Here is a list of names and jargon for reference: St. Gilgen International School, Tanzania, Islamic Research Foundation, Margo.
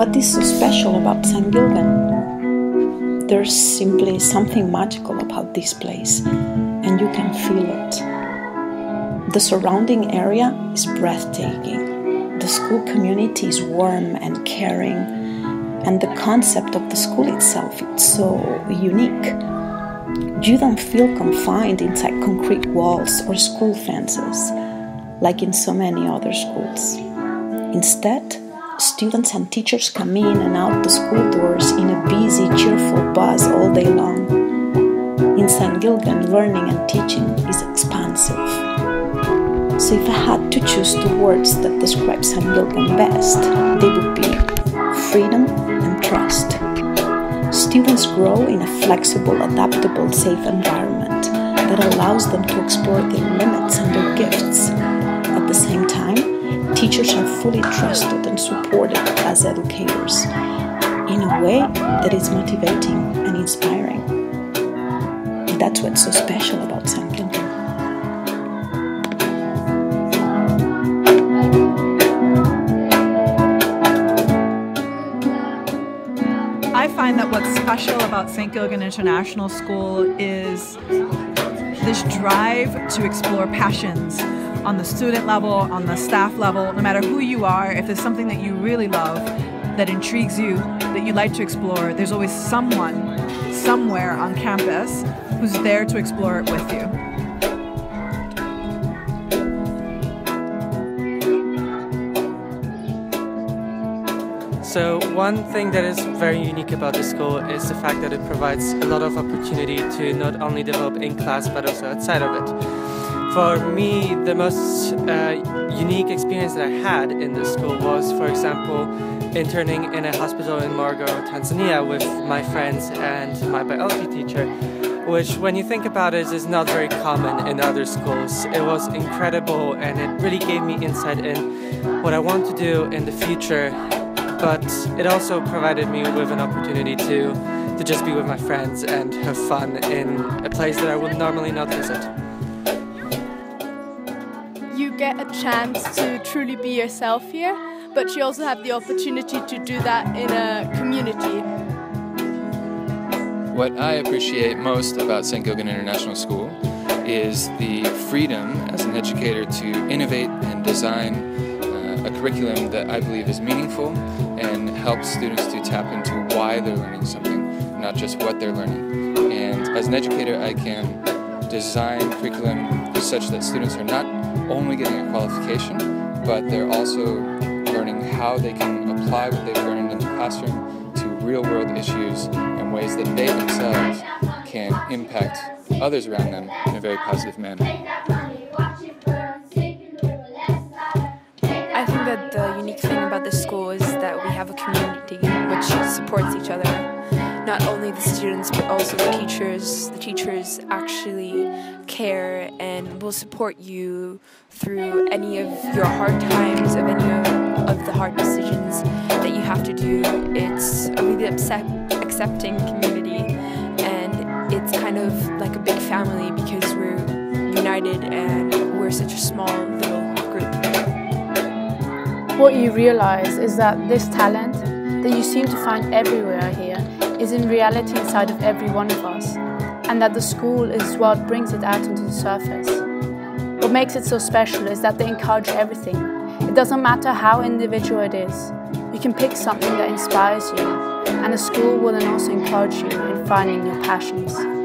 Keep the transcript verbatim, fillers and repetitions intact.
What is so special about Saint Gilgen? There's simply something magical about this place, and you can feel it. The surrounding area is breathtaking. The school community is warm and caring, and the concept of the school itself is so unique. You don't feel confined inside concrete walls or school fences, like in so many other schools. Instead, students and teachers come in and out the school doors in a busy, cheerful buzz all day long. In Saint Gilgen, learning and teaching is expansive. So if I had to choose two words that describe Saint Gilgen best, they would be freedom and trust. Students grow in a flexible, adaptable, safe environment that allows them to explore their limits and their gifts. At the same time, teachers are fully trusted and supported as educators in a way that is motivating and inspiring. That's what's so special about Saint Gilgen. I find that what's special about Saint Gilgen International School is this drive to explore passions on the student level, on the staff level, no matter who you are. If there's something that you really love, that intrigues you, that you like to explore, there's always someone, somewhere on campus who's there to explore it with you. So one thing that is very unique about this school is the fact that it provides a lot of opportunity to not only develop in class but also outside of it. For me, the most uh, unique experience that I had in this school was, for example, interning in a hospital in Margo, Tanzania with my friends and my biology teacher, which, when you think about it, is not very common in other schools. It was incredible, and it really gave me insight in what I want to do in the future, but it also provided me with an opportunity to, to just be with my friends and have fun in a place that I would normally not visit. You get a chance to truly be yourself here, but you also have the opportunity to do that in a community. What I appreciate most about Saint Gilgen International School is the freedom as an educator to innovate and design uh, a curriculum that I believe is meaningful and helps students to tap into why they're learning something, not just what they're learning. And as an educator, I can design curriculum such that students are not only getting a qualification, but they're also learning how they can apply what they've learned in the classroom to real-world issues in ways that they themselves can impact others around them in a very positive manner. I think that the unique thing about this school is that we have a community which supports each other. Not only the students, but also the teachers. The teachers actually care and will support you through any of your hard times, of any of, of the hard decisions that you have to do. It's a really accept, accepting community, and it's kind of like a big family because we're united and we're such a small little group. What you realize is that this talent that you seem to find everywhere here is in reality inside of every one of us, and that the school is what brings it out onto the surface. What makes it so special is that they encourage everything. It doesn't matter how individual it is. You can pick something that inspires you, and the school will then also encourage you in finding your passions.